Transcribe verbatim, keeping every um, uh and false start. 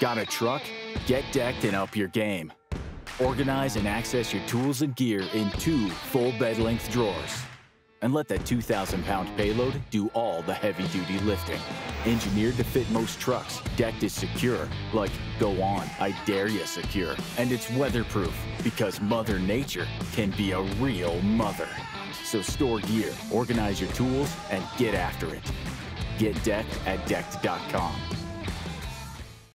Got a truck? Get decked and up your game. Organize and access your tools and gear in two full bed-length drawers. And let that two thousand pound payload do all the heavy-duty lifting. Engineered to fit most trucks, Decked is secure. Like, go on, I dare you secure. And it's weatherproof, because Mother Nature can be a real mother. So store gear, organize your tools, and get after it. Get Decked at Decked dot com.